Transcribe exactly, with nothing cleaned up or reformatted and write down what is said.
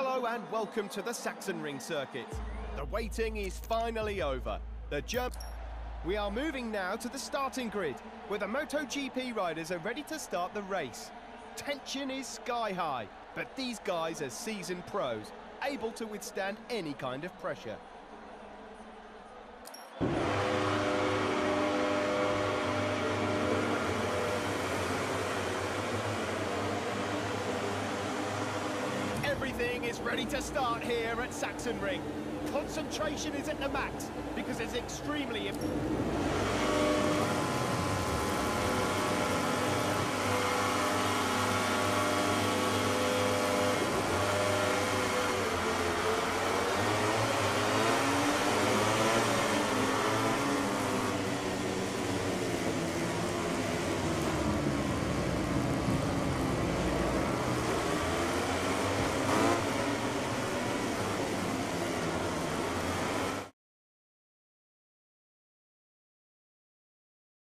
Hello and welcome to the Sachsenring circuit. The waiting is finally over. The jump. We are moving now to the starting grid, where the MotoGP riders are ready to start the race. Tension is sky high, but these guys are seasoned pros, able to withstand any kind of pressure. Everything is ready to start here at Sachsenring. Concentration is at the max because it's extremely important.